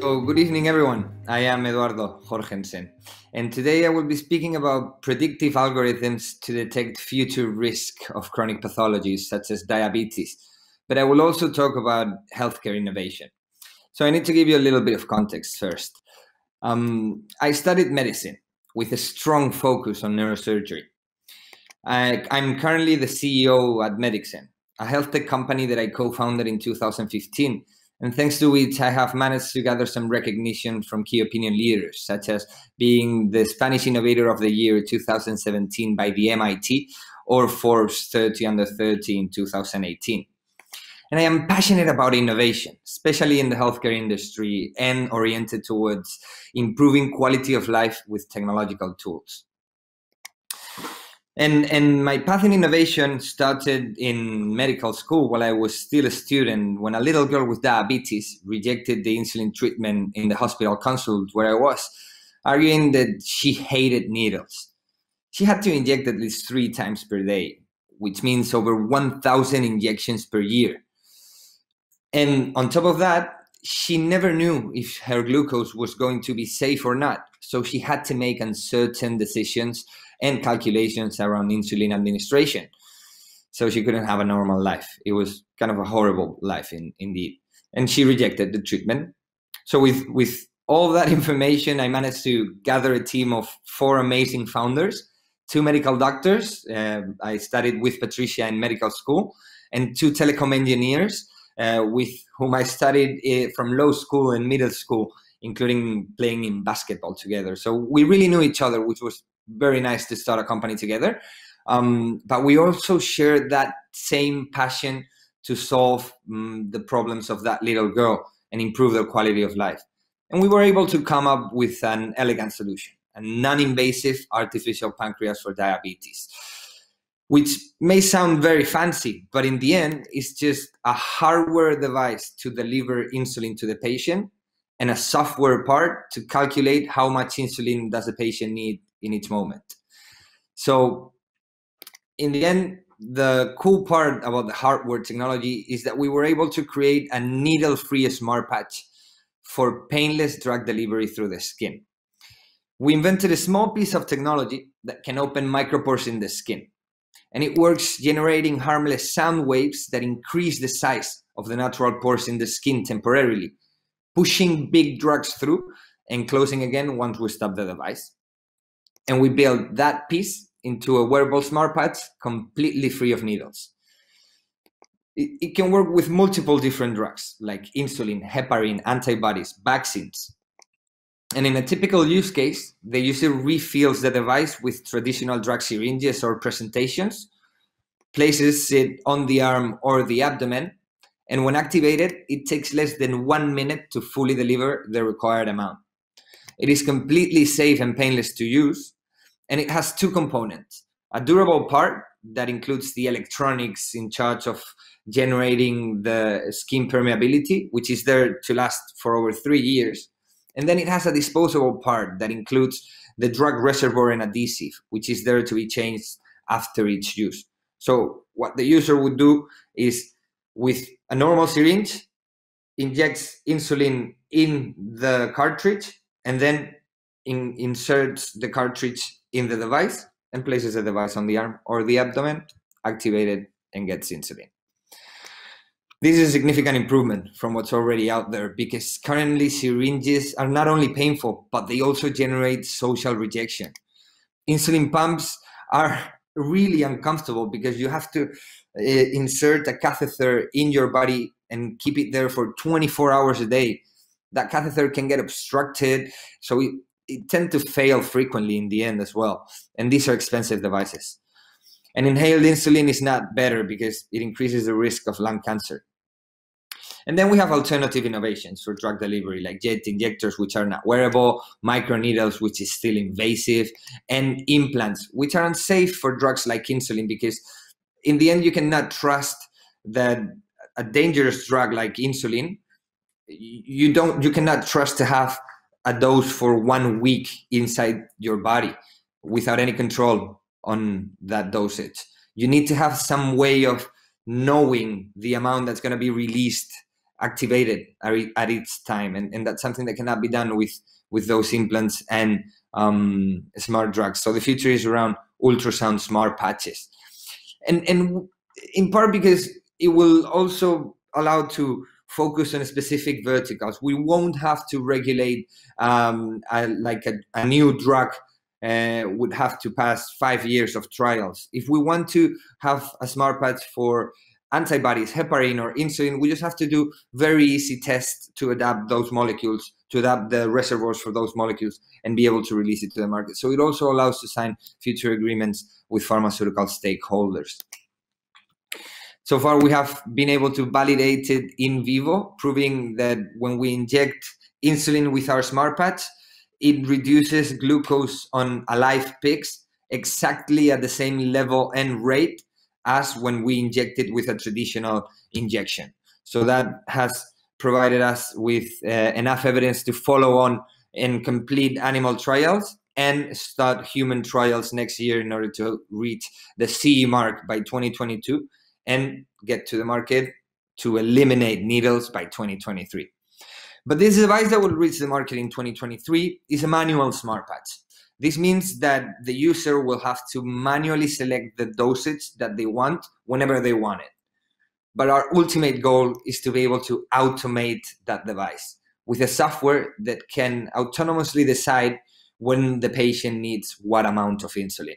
So good evening, everyone. I am Eduardo Jorgensen, and today I will be speaking about predictive algorithms to detect future risk of chronic pathologies such as diabetes, but I will also talk about healthcare innovation. So I need to give you a little bit of context first. I studied medicine with a strong focus on neurosurgery. I'm currently the CEO at Medicsen, a health tech company that I co-founded in 2015, and thanks to which I have managed to gather some recognition from key opinion leaders, such as being the Spanish Innovator of the Year 2017 by the MIT or Forbes 30 Under 30 in 2018. And I am passionate about innovation, especially in the healthcare industry, and oriented towards improving quality of life with technological tools. And my path in innovation started in medical school while I was still a student, when a little girl with diabetes rejected the insulin treatment in the hospital consult where I was, arguing that she hated needles. She had to inject at least 3 times per day, which means over 1,000 injections per year. And on top of that, she never knew if her glucose was going to be safe or not, so she had to make uncertain decisions and calculations around insulin administration. So she couldn't have a normal life. It was kind of a horrible life indeed. And she rejected the treatment. So with all that information, I managed to gather a team of 4 amazing founders, 2 medical doctors. I studied with Patricia in medical school, and 2 telecom engineers with whom I studied from low school and middle school, including playing in basketball together. So we really knew each other, which was very nice to start a company together. But we also shared that same passion to solve the problems of that little girl and improve their quality of life. And we were able to come up with an elegant solution, a non-invasive artificial pancreas for diabetes, which may sound very fancy, but in the end, it's just a hardware device to deliver insulin to the patient and a software part to calculate how much insulin does the patient need in each moment. So in the end, the cool part about the hardware technology is that we were able to create a needle-free smart patch for painless drug delivery through the skin. We invented a small piece of technology that can open micropores in the skin, and it works generating harmless sound waves that increase the size of the natural pores in the skin temporarily, pushing big drugs through and closing again once we stop the device. And we built that piece into a wearable smart patch completely free of needles. It can work with multiple different drugs like insulin, heparin, antibodies, vaccines. And in a typical use case, the user refills the device with traditional drug syringes or presentations, places it on the arm or the abdomen, and when activated, it takes less than 1 minute to fully deliver the required amount. It is completely safe and painless to use, and it has 2 components: a durable part that includes the electronics in charge of generating the skin permeability, which is there to last for over 3 years, and then it has a disposable part that includes the drug reservoir and adhesive, which is there to be changed after each use. So what the user would do is, with a normal syringe, injects insulin in the cartridge, and then inserts the cartridge in the device and places the device on the arm or the abdomen, activated, and gets insulin. This is a significant improvement from what's already out there, because currently syringes are not only painful, but they also generate social rejection. Insulin pumps are really uncomfortable because you have to insert a catheter in your body and keep it there for 24 hours a day. That catheter can get obstructed, so it tends to fail frequently in the end as well. And these are expensive devices. And inhaled insulin is not better because it increases the risk of lung cancer. And then we have alternative innovations for drug delivery, like jet injectors, which are not wearable, microneedles, which is still invasive, and implants, which are unsafe for drugs like insulin, because in the end, you cannot trust that a dangerous drug like insulin, you cannot trust to have a dose for 1 week inside your body without any control on that dosage. You need to have some way of knowing the amount that's going to be released activated at its time. And that's something that cannot be done with those implants and smart drugs. So the future is around ultrasound smart patches. And in part because it will also allow to focus on specific verticals. We won't have to regulate like a new drug would have to pass 5 years of trials. If we want to have a smart patch for antibodies, heparin or insulin, we just have to do very easy tests to adapt those molecules, to adapt the reservoirs for those molecules and be able to release it to the market. So it also allows to sign future agreements with pharmaceutical stakeholders. So far, we have been able to validate it in vivo, proving that when we inject insulin with our smart patch, it reduces glucose on alive pigs exactly at the same level and rate as when we inject it with a traditional injection. So that has provided us with enough evidence to follow on and complete animal trials and start human trials next year in order to reach the CE mark by 2022 and get to the market to eliminate needles by 2023. But this device that will reach the market in 2023 is a manual smart patch. This means that the user will have to manually select the dosage that they want whenever they want it. But our ultimate goal is to be able to automate that device with a software that can autonomously decide when the patient needs what amount of insulin.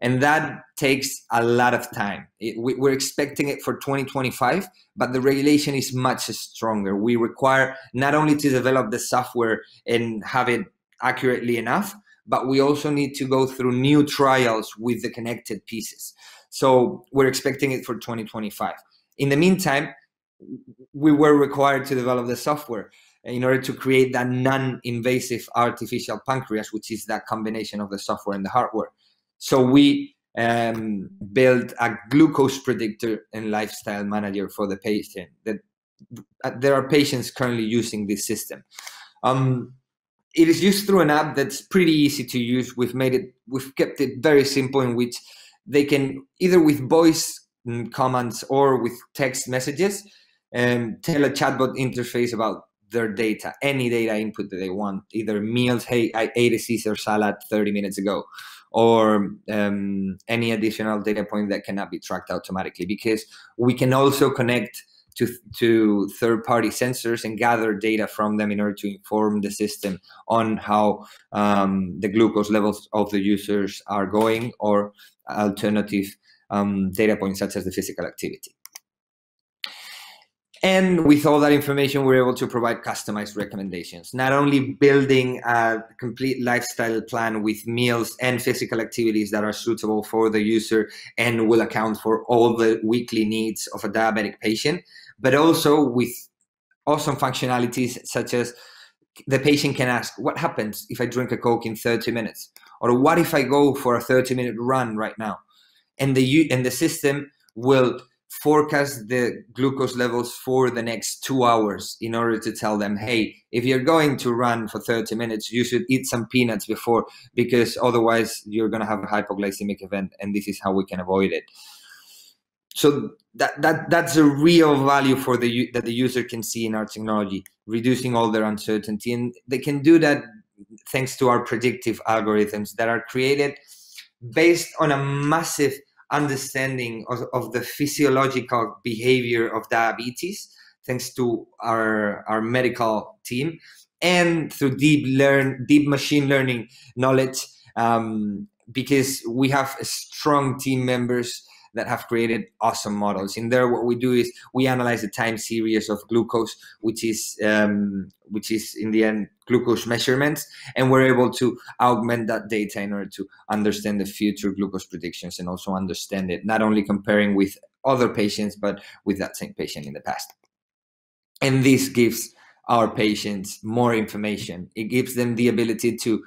And that takes a lot of time. We're expecting it for 2025, but the regulation is much stronger. We require not only to develop the software and have it accurately enough, but we also need to go through new trials with the connected pieces. So we're expecting it for 2025. In the meantime, we were required to develop the software in order to create that non-invasive artificial pancreas, which is that combination of the software and the hardware. So we built a glucose predictor and lifestyle manager for the patient. There are patients currently using this system. It is used through an app that's pretty easy to use. We've kept it very simple, in which they can either with voice commands or with text messages tell a chatbot interface about their data, any data input that they want, either meals, hey, I ate a Caesar salad 30 minutes ago, or any additional data point that cannot be tracked automatically, because we can also connect to third-party sensors and gather data from them in order to inform the system on how the glucose levels of the users are going, or alternative data points such as the physical activity. And with all that information, we're able to provide customized recommendations, not only building a complete lifestyle plan with meals and physical activities that are suitable for the user and will account for all the weekly needs of a diabetic patient, but also with awesome functionalities such as the patient can ask, what happens if I drink a Coke in 30 minutes? Or what if I go for a 30-minute run right now? And the system will forecast the glucose levels for the next 2 hours in order to tell them, hey, if you're going to run for 30 minutes, you should eat some peanuts before, because otherwise you're going to have a hypoglycemic event, and this is how we can avoid it. So that's a real value for that the user can see in our technology, reducing all their uncertainty. And they can do that thanks to our predictive algorithms that are created based on a massive understanding of the physiological behavior of diabetes, thanks to our medical team, and through deep machine learning knowledge, because we have strong team members that have created awesome models. In there, what we do is we analyze the time series of glucose, which is in the end glucose measurements, and we're able to augment that data in order to understand the future glucose predictions and also understand it, not only comparing with other patients, but with that same patient in the past. And this gives our patients more information. It gives them the ability to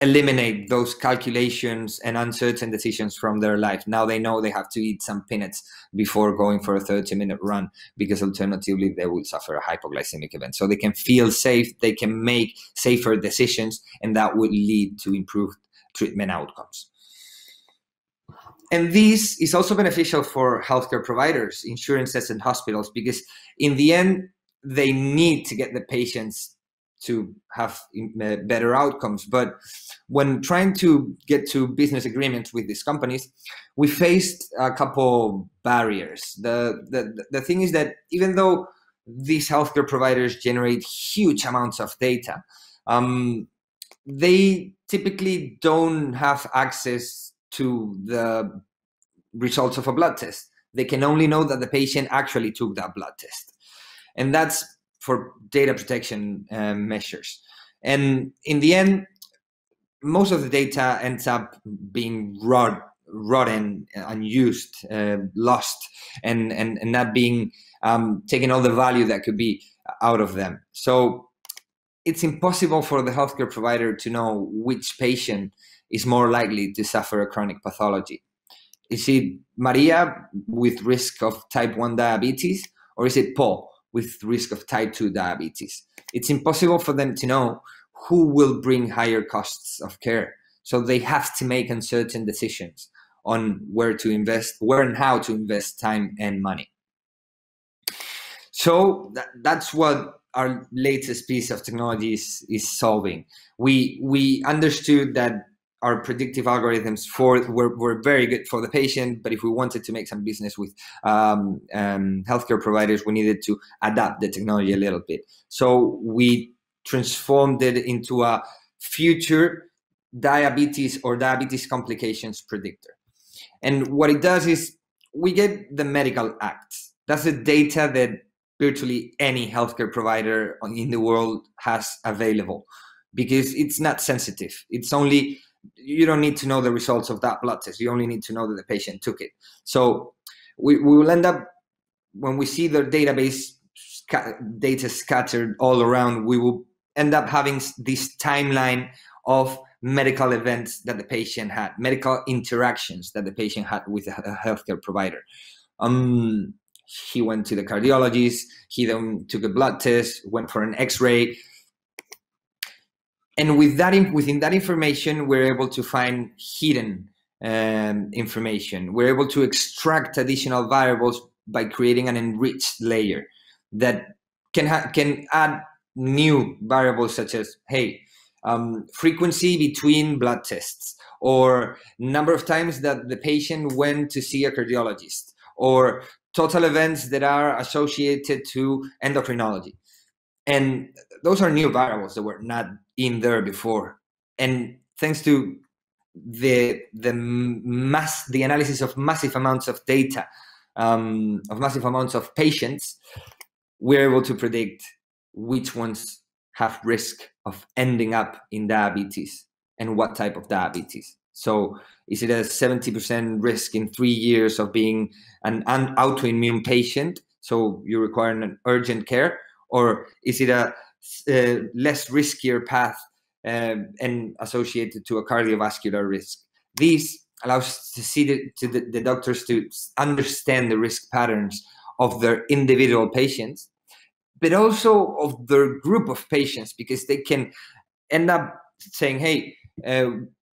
eliminate those calculations and uncertain decisions from their life. Now they know they have to eat some peanuts before going for a 30-minute run, because alternatively they will suffer a hypoglycemic event. So they can feel safe, they can make safer decisions, and that would lead to improved treatment outcomes. And this is also beneficial for healthcare providers, insurances, and hospitals, because in the end, they need to get the patients to have better outcomes. But when trying to get to business agreements with these companies, we faced a couple barriers. The thing is that even though these healthcare providers generate huge amounts of data, they typically don't have access to the results of a blood test. They can only know that the patient actually took that blood test. And that's for data protection measures. And in the end, most of the data ends up being rotten, unused, lost, and not being taking all the value that could be out of them. So it's impossible for the healthcare provider to know which patient is more likely to suffer a chronic pathology. Is it Maria with risk of type 1 diabetes, or is it Paul with risk of type 2 diabetes? It's impossible for them to know who will bring higher costs of care. So they have to make uncertain decisions on where to invest, where and how to invest time and money. So that's what our latest piece of technology is solving. We understood that our predictive algorithms were very good for the patient, but if we wanted to make some business with healthcare providers, we needed to adapt the technology a little bit. So we transformed it into a future diabetes or diabetes complications predictor. And what it does is we get the medical acts. That's the data that virtually any healthcare provider in the world has available, because it's not sensitive. It's only, you don't need to know the results of that blood test. You only need to know that the patient took it. So we will end up, when we see the database data scattered all around, we will end up having this timeline of medical events that the patient had, medical interactions that the patient had with a healthcare provider. He went to the cardiologist, he then took a blood test, went for an x-ray. And with that, within that information, we're able to find hidden information. We're able to extract additional variables by creating an enriched layer that can add new variables such as, hey, frequency between blood tests, or number of times that the patient went to see a cardiologist, or total events that are associated to endocrinology. And those are new variables that were not in there before. And thanks to the analysis of massive amounts of data, of massive amounts of patients, we're able to predict which ones have risk of ending up in diabetes and what type of diabetes. So is it a 70% risk in 3 years of being an autoimmune patient, so you require an urgent care? Or is it a less riskier path and associated to a cardiovascular risk? This allows to see the doctors to understand the risk patterns of their individual patients, but also of their group of patients, because they can end up saying, hey,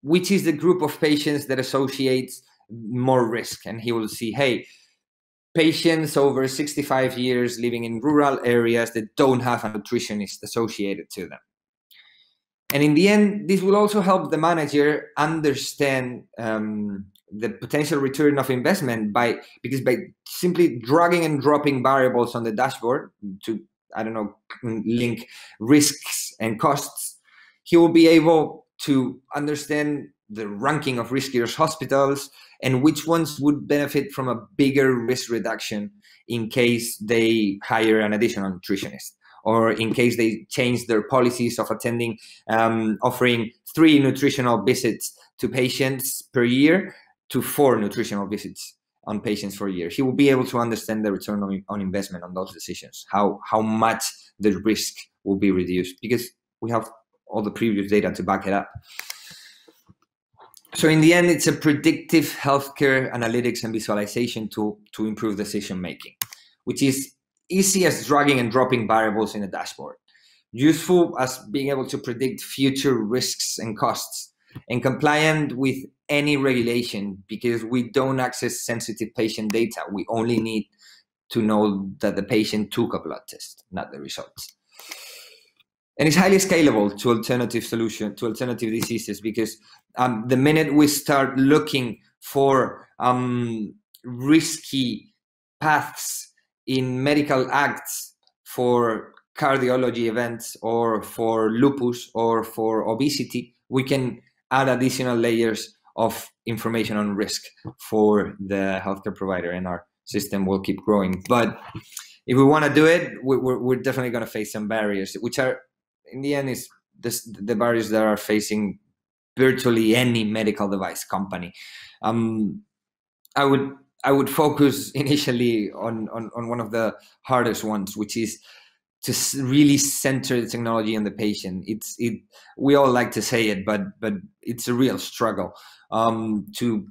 which is the group of patients that associates more risk? And he will see, hey, patients over 65 years living in rural areas that don't have a nutritionist associated to them. And in the end, this will also help the manager understand the potential return of investment, because by simply dragging and dropping variables on the dashboard to, I don't know, link risks and costs, he will be able to understand the ranking of riskier hospitals and which ones would benefit from a bigger risk reduction in case they hire an additional nutritionist, or in case they change their policies of attending, offering 3 nutritional visits to patients per year to 4 nutritional visits on patients per year. He will be able to understand the return on investment on those decisions, how much the risk will be reduced, because we have all the previous data to back it up. So in the end, it's a predictive healthcare analytics and visualization tool to improve decision-making, which is easy as dragging and dropping variables in a dashboard, useful as being able to predict future risks and costs, and compliant with any regulation, because we don't access sensitive patient data. We only need to know that the patient took a blood test, not the results. And it's highly scalable to alternative solutions, to alternative diseases, because the minute we start looking for risky paths in medical acts for cardiology events or for lupus or for obesity, we can add additional layers of information on risk for the healthcare provider, and our system will keep growing. But if we want to do it, we're definitely going to face some barriers, which are, in the end, is the barriers that are facing virtually any medical device company. I would focus initially on one of the hardest ones, which is to really center the technology on the patient. We all like to say it, but it's a real struggle to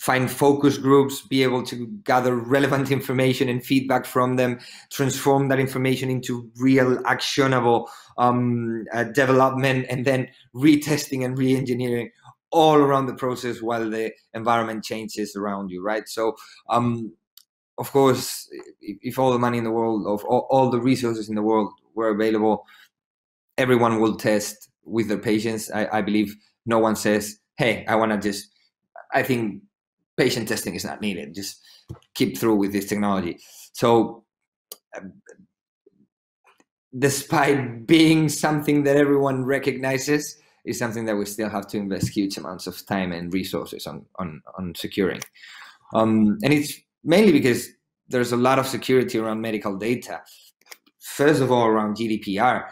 find focus groups, be able to gather relevant information and feedback from them, transform that information into real actionable development, and then retesting and re-engineering all around the process while the environment changes around you, right? So of course, if all the money in the world, of all the resources in the world were available, everyone will test with their patients. I believe no one says, hey, I think patient testing is not needed. Just keep through with this technology. So despite being something that everyone recognizes, is something that we still have to invest huge amounts of time and resources on securing. And it's mainly because there's a lot of security around medical data. First of all, around GDPR.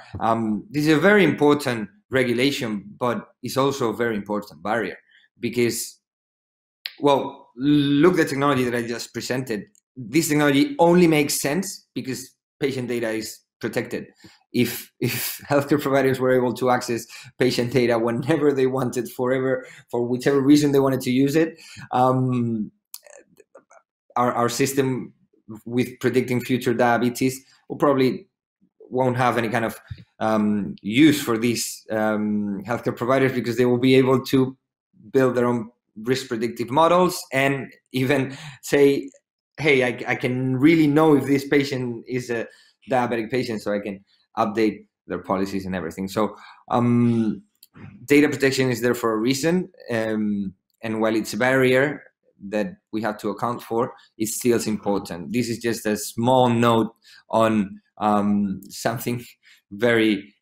This is a very important regulation, but it's also a very important barrier because, well, look at the technology that I just presented. This technology only makes sense because patient data is protected. If healthcare providers were able to access patient data whenever they wanted, forever, for whichever reason they wanted to use it, our system with predicting future diabetes will probably won't have any kind of use for these healthcare providers, because they will be able to build their own risk predictive models and even say, hey, I can really know if this patient is a diabetic patient, so I can update their policies and everything. So data protection is there for a reason, and while it's a barrier that we have to account for, it's still important. This is just a small note on something very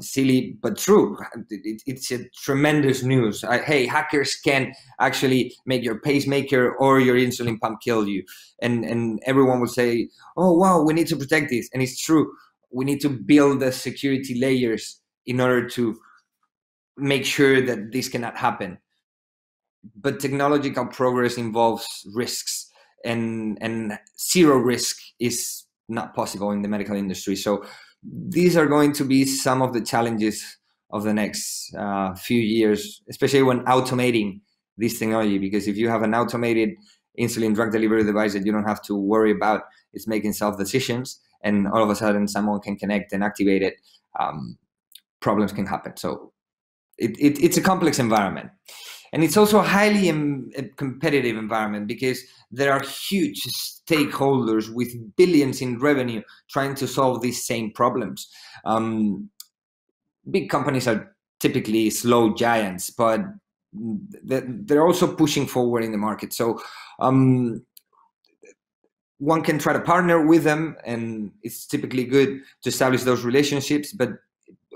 silly but true. It's a tremendous news. Hey, hackers can actually make your pacemaker or your insulin pump kill you, and everyone will say, oh wow, we need to protect this. And it's true, we need to build the security layers in order to make sure that this cannot happen. But technological progress involves risks, and zero risk is not possible in the medical industry. So these are going to be some of the challenges of the next few years, especially when automating this technology, because if you have an automated insulin drug delivery device that you don't have to worry about, it's making self-decisions, and all of a sudden someone can connect and activate it, problems can happen. So it's a complex environment. And it's also a highly competitive environment, because there are huge stakeholders with billions in revenue trying to solve these same problems. Big companies are typically slow giants, but they're also pushing forward in the market. So one can try to partner with them, and it's typically good to establish those relationships, but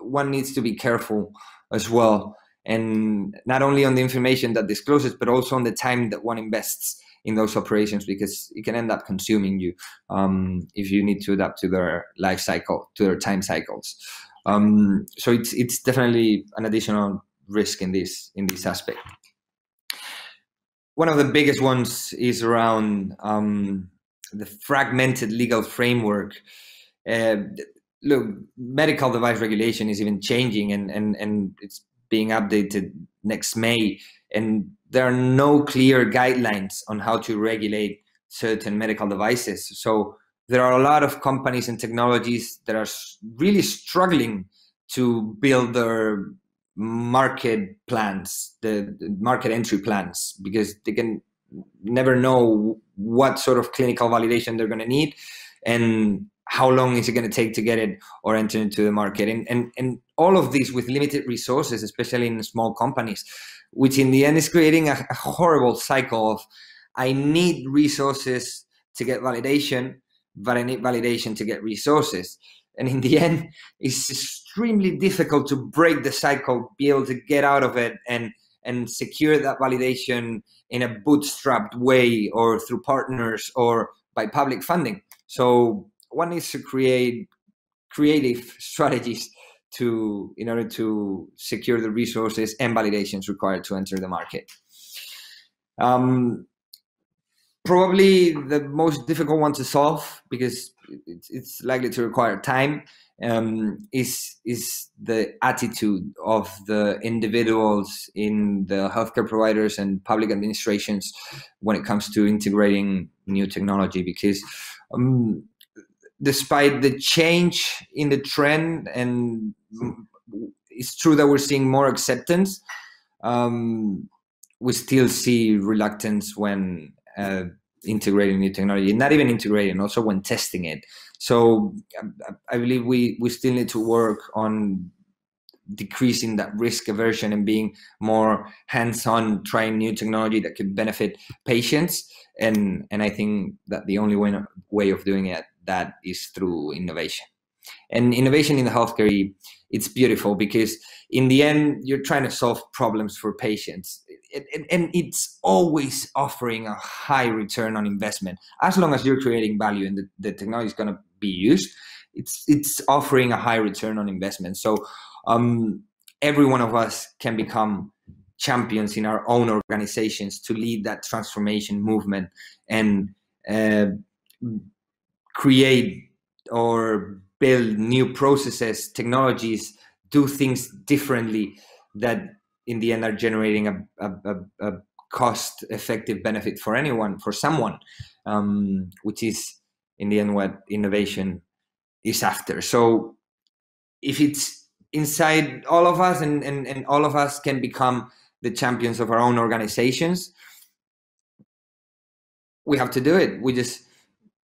one needs to be careful as well. And not only on the information that discloses, but also on the time that one invests in those operations, because it can end up consuming you if you need to adapt to their life cycle, to their time cycles. So it's definitely an additional risk in this aspect. One of the biggest ones is around the fragmented legal framework. Look, medical device regulation is even changing, and it's being updated next May, and there are no clear guidelines on how to regulate certain medical devices. So there are a lot of companies and technologies that are really struggling to build their market plans, the market entry plans, because they can never know what sort of clinical validation they're going to need and how long is it going to take to get it or enter into the market. And all of these with limited resources, especially in small companies, which in the end is creating a horrible cycle of, I need resources to get validation, but I need validation to get resources. And in the end, it's extremely difficult to break the cycle, be able to get out of it and secure that validation in a bootstrapped way or through partners or by public funding. So one needs to create creative strategies to, in order to secure the resources and validations required to enter the market. Probably the most difficult one to solve, because it's likely to require time, is the attitude of the individuals in the healthcare providers and public administrations when it comes to integrating new technology. Because despite the change in the trend, and it's true that we're seeing more acceptance, we still see reluctance when integrating new technology, not even integrating, also when testing it. So I believe we still need to work on decreasing that risk aversion and being more hands-on, trying new technology that could benefit patients. And I think that the only way of doing it, that is through innovation. And innovation in the healthcare, it's beautiful, because in the end, you're trying to solve problems for patients. And it's always offering a high return on investment. As long as you're creating value and the technology is going to be used, it's offering a high return on investment. So every one of us can become champions in our own organizations to lead that transformation movement and create or build new processes, technologies, do things differently that in the end are generating a cost effective benefit for anyone, for someone, which is in the end what innovation is after. So if it's inside all of us and all of us can become the champions of our own organizations, we have to do it. We just,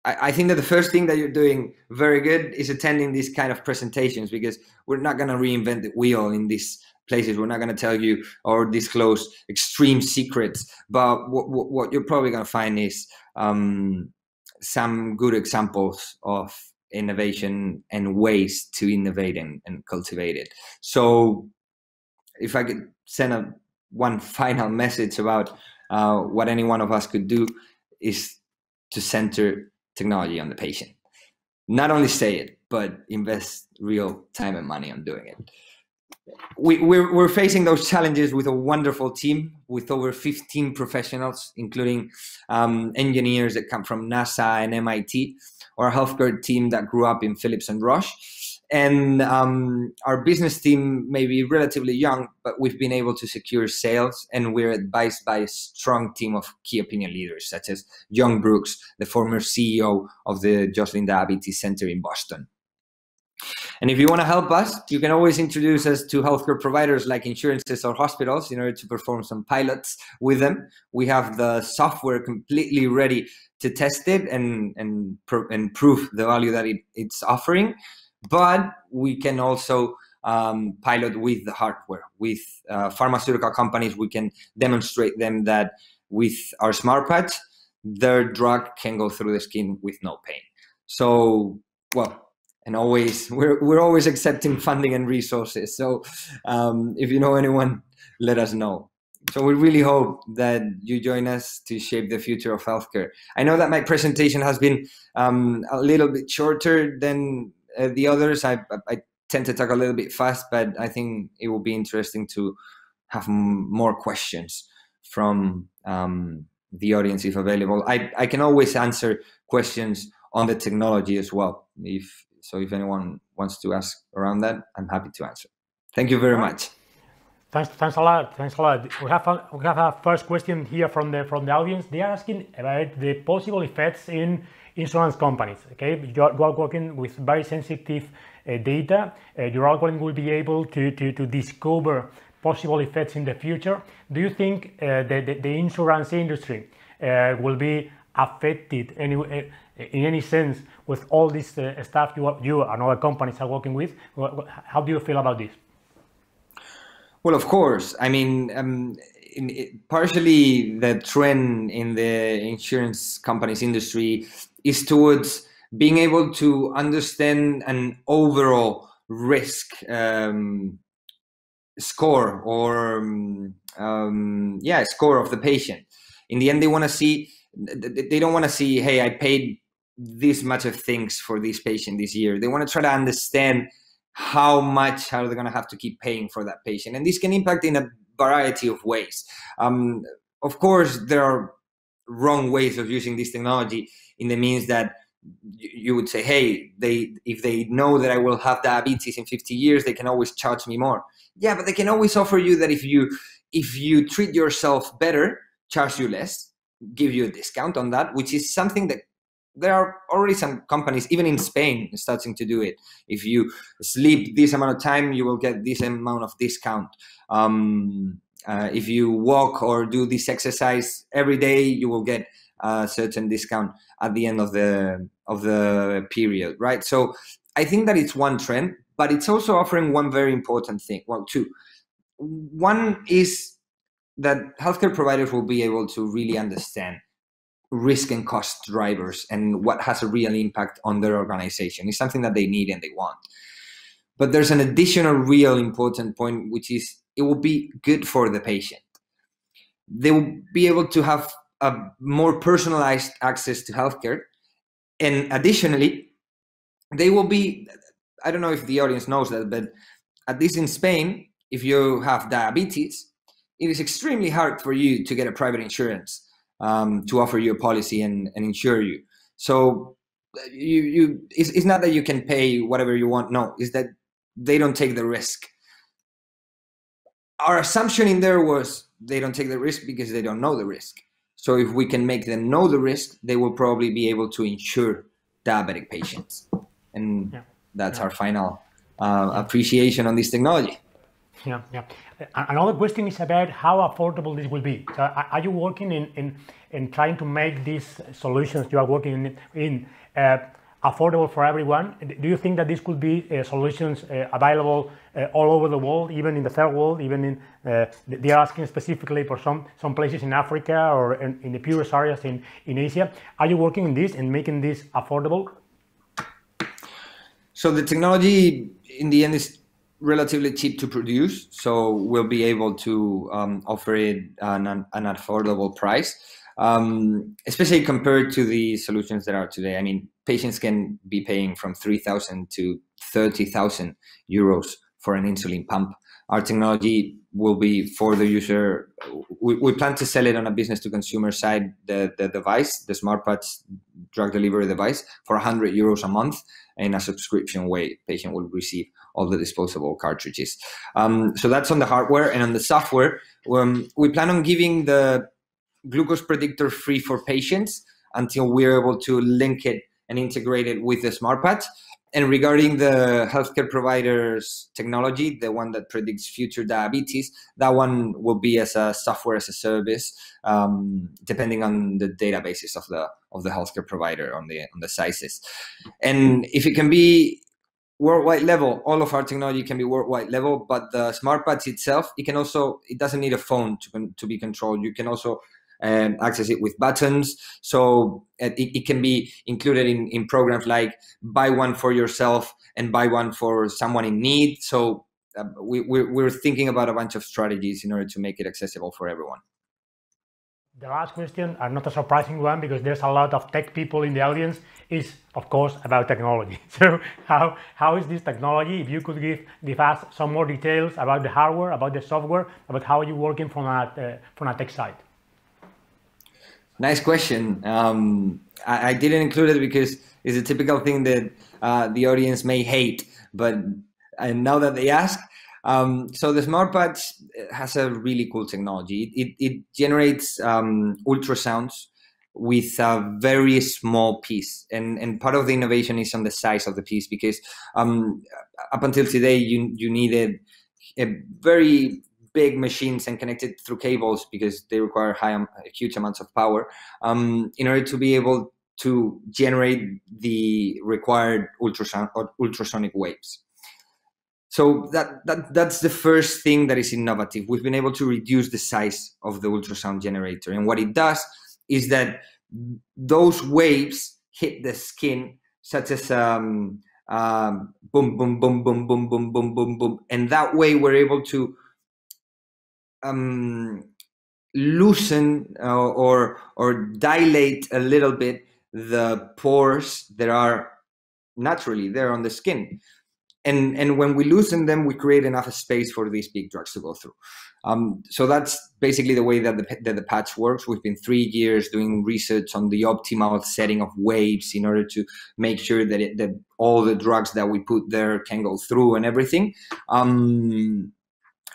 I think that the first thing that you're doing very good is attending these kind of presentations, because we're not going to reinvent the wheel in these places. We're not going to tell you or disclose extreme secrets, but what you're probably going to find is some good examples of innovation and ways to innovate and cultivate it. So if I could send one final message about what any one of us could do, is to center technology on the patient. Not only say it, but invest real time and money on doing it. We're facing those challenges with a wonderful team with over 15 professionals, including engineers that come from NASA and MIT, or a healthcare team that grew up in Philips and Roche. And our business team may be relatively young, but we've been able to secure sales, and we're advised by a strong team of key opinion leaders, such as John Brooks, the former CEO of the Joslin Diabetes Center in Boston. And if you want to help us, you can always introduce us to healthcare providers like insurances or hospitals in order to perform some pilots with them. We have the software completely ready to test it and prove the value that it's offering. But we can also pilot with the hardware. With pharmaceutical companies, we can demonstrate them that with our smart patch, their drug can go through the skin with no pain. So, well, and always, we're always accepting funding and resources. So if you know anyone, let us know. So we really hope that you join us to shape the future of healthcare. I know that my presentation has been a little bit shorter than the others. I tend to talk a little bit fast, but I think it will be interesting to have more questions from the audience if available. I can always answer questions on the technology as well. If anyone wants to ask around that, I'm happy to answer. Thank you very much. Thanks a lot. Thanks a lot. We have a first question here from the audience. They are asking about the possible effects in insurance companies. Okay, you are working with very sensitive data, your algorithm will be able to discover possible effects in the future. Do you think the insurance industry will be affected in any sense with all this stuff you and other companies are working with? How do you feel about this? Well, of course. I mean, partially the trend in the insurance companies industry is towards being able to understand an overall risk score or score of the patient. In the end, they want to see, they don't want to see, hey, I paid this much of things for this patient this year. They want to try to understand how much are they going to have to keep paying for that patient, and this can impact in a variety of ways. Of course, there are wrong ways of using this technology, in the means that you would say, hey, if they know that I will have diabetes in 50 years, they can always charge me more. Yeah, but they can always offer you that if you treat yourself better, charge you less, give you a discount on that, which is something that there are already some companies, even in Spain, starting to do it. If you sleep this amount of time, you will get this amount of discount. If you walk or do this exercise every day, you will get a certain discount at the end of the period, right? So I think that it's one trend, but it's also offering one very important thing. Well, two. One is that healthcare providers will be able to really understand risk and cost drivers and what has a real impact on their organization. It's something that they need and they want. But there's an additional real important point, which is it will be good for the patient. They will be able to have a more personalized access to healthcare. And additionally, they will be, I don't know if the audience knows that, but at least in Spain, if you have diabetes, it is extremely hard for you to get a private insurance to offer you a policy and insure you. So it's not that you can pay whatever you want, no, it's that they don't take the risk. Our assumption in there was they don't take the risk because they don't know the risk. So if we can make them know the risk, they will probably be able to insure diabetic patients. And yeah, that's our final appreciation on this technology. Yeah, yeah. Another question is about how affordable this will be. So are you working in trying to make these solutions you are working in affordable for everyone? Do you think that this could be solutions available all over the world, even in the third world, even in they're asking specifically for some places in Africa or in the poorest areas in Asia? Are you working in this and making this affordable? So the technology in the end is relatively cheap to produce, so we'll be able to offer it an affordable price, especially compared to the solutions that are today. I mean, patients can be paying from 3,000 to 30,000 euros for an insulin pump. Our technology will be for the user. We plan to sell it on a business-to-consumer side, the device, the SmartPatch drug delivery device, for 100 euros a month in a subscription way. Patient will receive all the disposable cartridges. So that's on the hardware. And on the software, we plan on giving the glucose predictor free for patients until we're able to link it and integrate it with the SmartPatch. And regarding the healthcare provider's technology, the one that predicts future diabetes, that one will be as a software as a service, depending on the databases of the healthcare provider on the sizes. And if it can be worldwide level, all of our technology can be worldwide level. But the SmartPatch itself, it doesn't need a phone to be controlled. You can also access it with buttons, so it can be included in programs like buy one for yourself and buy one for someone in need. So we're thinking about a bunch of strategies in order to make it accessible for everyone. The last question, and not a surprising one because there's a lot of tech people in the audience, is of course about technology. So how is this technology? If you could give us some more details about the hardware, about the software, about how you're working from a tech side. Nice question. I didn't include it because it's a typical thing that the audience may hate, but now that they ask, so the SmartPatch has a really cool technology. It generates ultrasounds with a very small piece. And part of the innovation is on the size of the piece, because up until today, you needed a very big machines and connected through cables because they require huge amounts of power in order to be able to generate the required ultrasonic waves. So that's the first thing that is innovative. We've been able to reduce the size of the ultrasound generator. And what it does is that those waves hit the skin, such as boom, boom, boom, boom, boom, boom, boom, boom, boom. And that way we're able to loosen or dilate a little bit the pores that are naturally there on the skin. And when we loosen them, we create enough space for these big drugs to go through. So that's basically the way that the patch works. We've been 3 years doing research on the optimal setting of waves in order to make sure that, that all the drugs that we put there can go through and everything. And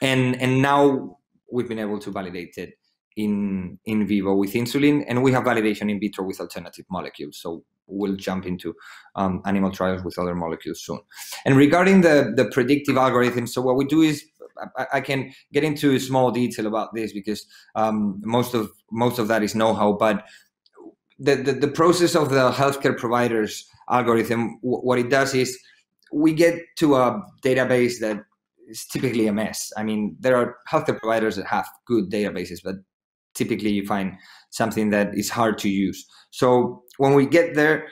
now we've been able to validate it in vivo with insulin, and we have validation in vitro with alternative molecules. So we'll jump into animal trials with other molecules soon. And regarding the predictive algorithms, so what we do is, I can get into small detail about this because most of that is know-how, but the process of the healthcare provider's algorithm, what it does is we get to a database that is typically a mess. I mean, there are healthcare providers that have good databases, but typically you find something that is hard to use. So when we get there,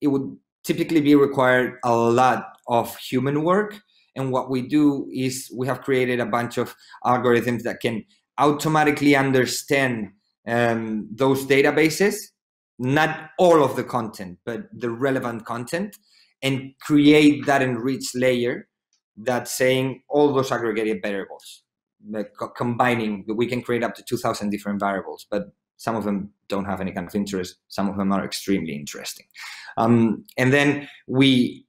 it would typically be required a lot of human work. And what we do is we have created a bunch of algorithms that can automatically understand those databases, not all of the content, but the relevant content, and create that enriched layer that's saying all those aggregated variables. Like combining, we can create up to 2,000 different variables, but some of them don't have any kind of interest. Some of them are extremely interesting. And then we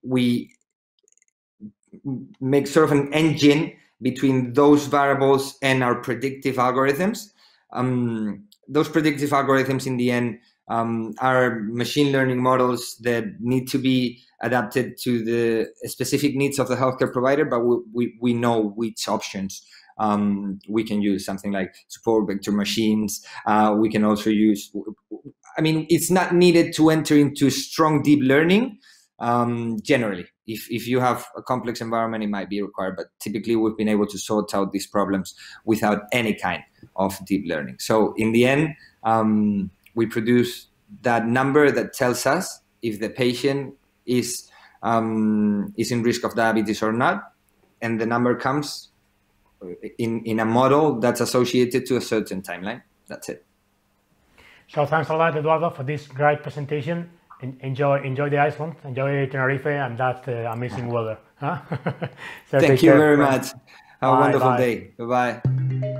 make sort of an engine between those variables and our predictive algorithms. Those predictive algorithms in the end are machine learning models that need to be adapted to the specific needs of the healthcare provider, but we know which options we can use, something like support vector machines. We can also use, I mean, it's not needed to enter into strong deep learning generally. If you have a complex environment, it might be required, but typically we've been able to sort out these problems without any kind of deep learning. So in the end, we produce that number that tells us if the patient is in risk of diabetes or not, and the number comes in a model that's associated to a certain timeline. That's it. So thanks a lot, Eduardo, for this great presentation. Enjoy the Iceland, enjoy Tenerife, and that amazing weather. Huh? So thank you very much. Have a wonderful day. Bye-bye.